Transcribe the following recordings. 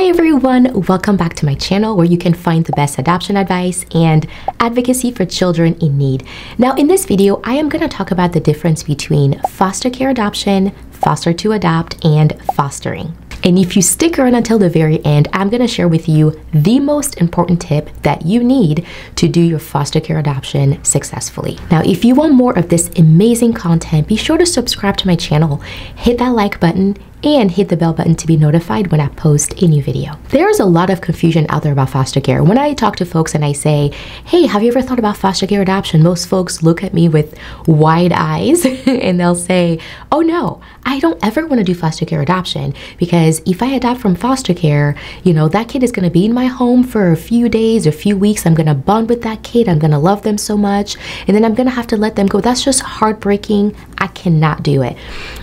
Hi everyone, welcome back to my channel where you can find the best adoption advice and advocacy for children in need. Now in this video, I am going to talk about the difference between foster care adoption, foster to adopt, and fostering. And if you stick around until the very end, I'm going to share with you the most important tip that you need to do your foster care adoption successfully. Now, if you want more of this amazing content, be sure to subscribe to my channel, hit that like button, and hit the bell button to be notified when I post a new video. There's a lot of confusion out there about foster care. When I talk to folks and I say, hey, have you ever thought about foster care adoption? Most folks look at me with wide eyes and they'll say, oh no, I don't ever want to do foster care adoption because if I adopt from foster care, you know, that kid is going to be in my home for a few days or a few weeks. I'm going to bond with that kid. I'm going to love them so much. And then I'm going to have to let them go. That's just heartbreaking. I cannot do it.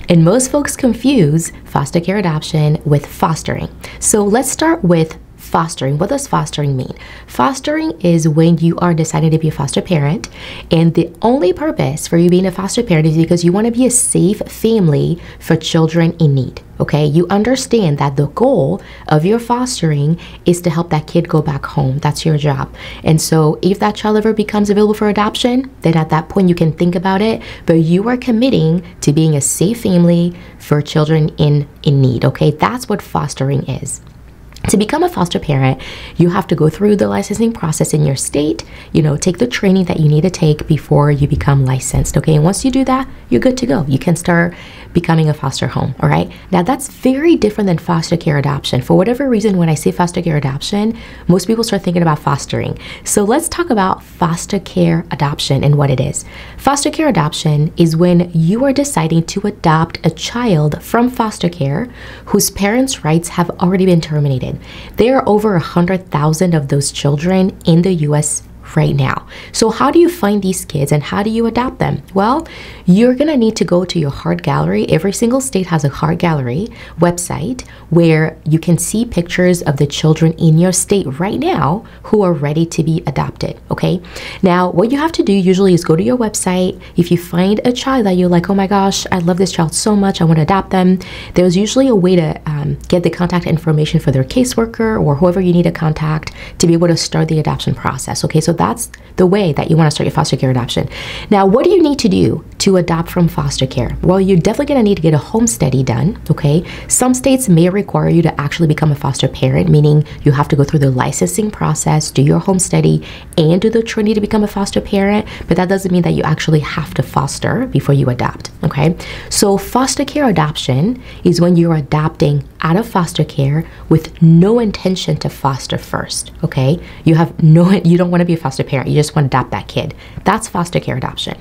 And most folks confuse foster care adoption with fostering. So let's start with fostering. What does fostering mean? Fostering is when you are deciding to be a foster parent, and the only purpose for you being a foster parent is because you want to be a safe family for children in need. Okay, you understand that the goal of your fostering is to help that kid go back home. That's your job. And so if that child ever becomes available for adoption, then at that point you can think about it, but you are committing to being a safe family for children in need. Okay, that's what fostering is. To become a foster parent, you have to go through the licensing process in your state, you know, take the training that you need to take before you become licensed, okay? And once you do that, you're good to go. You can start becoming a foster home, all right? Now, that's very different than foster care adoption. For whatever reason, when I say foster care adoption, most people start thinking about fostering. So let's talk about foster care adoption and what it is. Foster care adoption is when you are deciding to adopt a child from foster care whose parents' rights have already been terminated. There are over 100,000 of those children in the U.S. right now. So how do you find these kids and how do you adopt them? Well, you're going to need to go to your Heart Gallery. Every single state has a Heart Gallery website where you can see pictures of the children in your state right now who are ready to be adopted. Okay. Now, what you have to do usually is go to your website. If you find a child that you're like, oh my gosh, I love this child so much, I want to adopt them. There's usually a way to get the contact information for their caseworker or whoever you need to contact to be able to start the adoption process. Okay. So that's the way that you want to start your foster care adoption. Now, what do you need to do to adopt from foster care? Well, you're definitely going to need to get a home study done, okay? Some states may require you to actually become a foster parent, meaning you have to go through the licensing process, do your home study, and do the training to become a foster parent, but that doesn't mean that you actually have to foster before you adopt, okay? So foster care adoption is when you're adopting out of foster care with no intention to foster first, okay? You don't want to be a foster parent, you just want to adopt that kid. That's foster care adoption.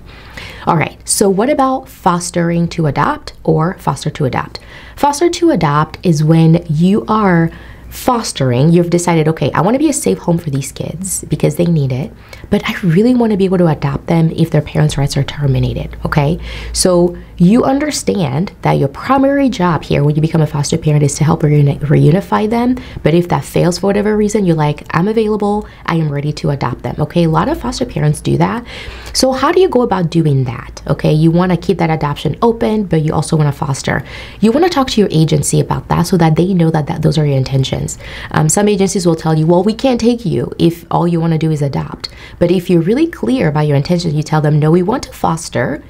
All right, so what about fostering to adopt or foster to adopt? Foster to adopt is when you are fostering, you've decided, okay, I want to be a safe home for these kids because they need it, but I really want to be able to adopt them if their parents' rights are terminated, okay? So you understand that your primary job here when you become a foster parent is to help reunify them, but if that fails for whatever reason, you're like, I'm available, I am ready to adopt them, okay? A lot of foster parents do that. So how do you go about doing that, okay? You want to keep that adoption open, but you also want to foster. You want to talk to your agency about that so that they know that, those are your intentions. Some agencies will tell you, well, we can't take you if all you want to do is adopt. But if you're really clear about your intentions, you tell them, no, we want to foster.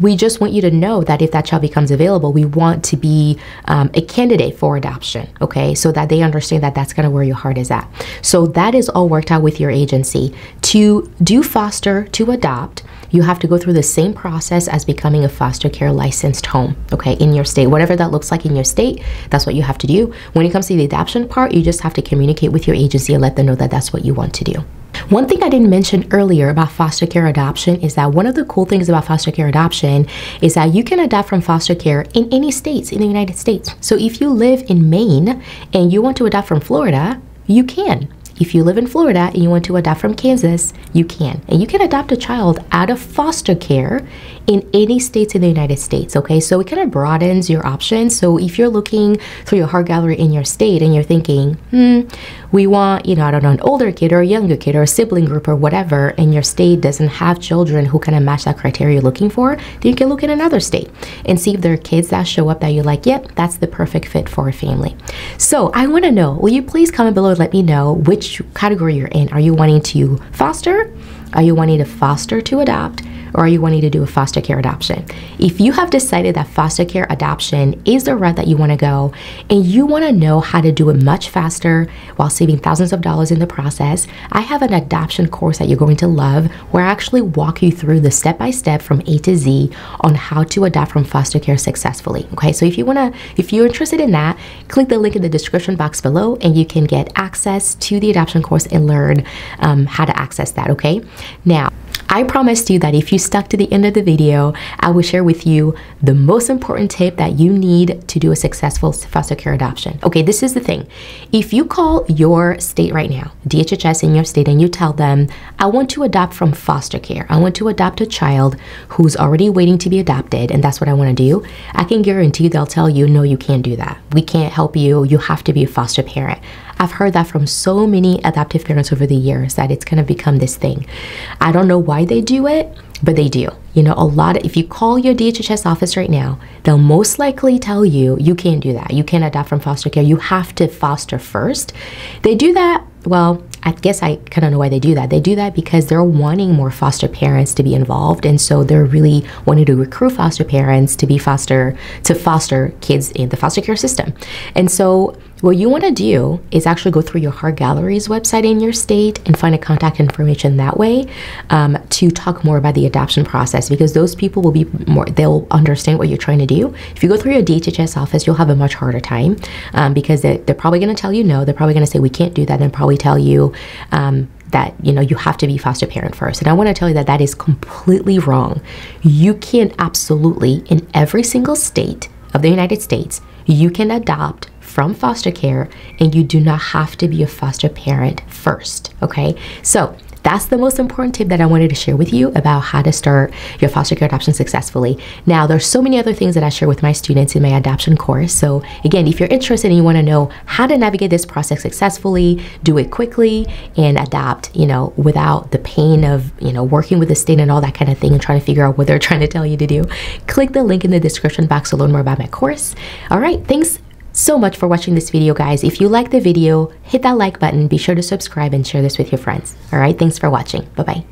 We just want you to know that if that child becomes available, we want to be a candidate for adoption, okay? So that they understand that that's kind of where your heart is at. So that is all worked out with your agency. To do foster to adopt, you have to go through the same process as becoming a foster care licensed home, okay, in your state. Whatever that looks like in your state, that's what you have to do. When it comes to the adoption part, you just have to communicate with your agency and let them know that that's what you want to do. One thing I didn't mention earlier about foster care adoption is that one of the cool things about foster care adoption is that you can adopt from foster care in any states in the United States. So if you live in Maine and you want to adopt from Florida, you can. If you live in Florida and you want to adopt from Kansas, you can. And you can adopt a child out of foster care in any state in the United States, okay? So it kind of broadens your options. So if you're looking through your Heart Gallery in your state and you're thinking, we want, I don't know, an older kid or a younger kid or a sibling group or whatever, and your state doesn't have children who kind of match that criteria you're looking for, then you can look in another state and see if there are kids that show up that you're like, yep, that's the perfect fit for a family. So I wanna know, will you please comment below and let me know which category you're in? Are you wanting to foster? Are you wanting to foster to adopt? Or are you wanting to do a foster care adoption? If you have decided that foster care adoption is the route that you want to go, and you want to know how to do it much faster while saving thousands of dollars in the process, I have an adoption course that you're going to love, where I actually walk you through the step-by-step from A to Z on how to adopt from foster care successfully. Okay, so if you're interested in that, click the link in the description box below and you can get access to the adoption course and learn how to access that, okay? Now, I promised you that if you stuck to the end of the video, I will share with you the most important tip that you need to do a successful foster care adoption. Okay, this is the thing. If you call your state right now, DHHS in your state, and you tell them, I want to adopt from foster care. I want to adopt a child who's already waiting to be adopted, and that's what I want to do. I can guarantee they'll tell you, no, you can't do that. We can't help you. You have to be a foster parent. I've heard that from so many adoptive parents over the years, that it's kind of become this thing. I don't know why they do it, but they do. A lot of, if you call your DHHS office right now, they'll most likely tell you, you can't do that. You can't adopt from foster care. You have to foster first. They do that, well, I guess I kind of know why they do that. They do that because they're wanting more foster parents to be involved, and so they're really wanting to recruit foster parents to be foster kids in the foster care system. And so what you want to do is actually go through your Heart Gallery's website in your state and find a contact information that way to talk more about the adoption process, because those people will be more, they'll understand what you're trying to do. If you go through your DHHS office, you'll have a much harder time because they're probably going to tell you no. They're probably going to say we can't do that, and probably tell you that you have to be foster parent first. And I want to tell you that that is completely wrong. You can absolutely, in every single state of the United States, you can adopt from foster care, and you do not have to be a foster parent first, okay? So that's the most important tip that I wanted to share with you about how to start your foster care adoption successfully. Now, there's so many other things that I share with my students in my adoption course. So again, if you're interested and you want to know how to navigate this process successfully, do it quickly, and adopt, without the pain of, working with the state and all that kind of thing and trying to figure out what they're trying to tell you to do, click the link in the description box to learn more about my course. All right, thanks so much for watching this video, guys. If you like the video, hit that like button, be sure to subscribe and share this with your friends. All right, thanks for watching. Bye-bye.